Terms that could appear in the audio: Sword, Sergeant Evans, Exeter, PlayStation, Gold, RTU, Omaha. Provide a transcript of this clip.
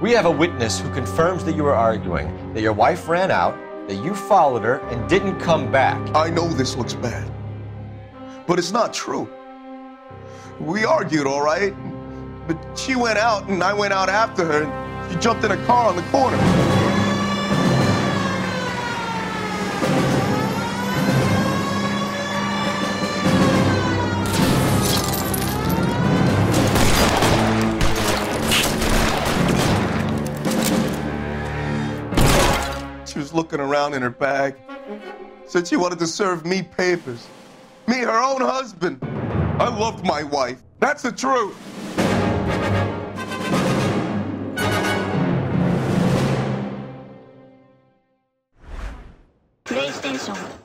We have a witness who confirms that you were arguing, that your wife ran out, that you followed her and didn't come back. I know this looks bad, but it's not true. We argued, all right, but she went out and I went out after her and she jumped in a car on the corner. She was looking around in her bag, said she wanted to serve me papers. Me, her own husband. I loved my wife. That's the truth. PlayStation.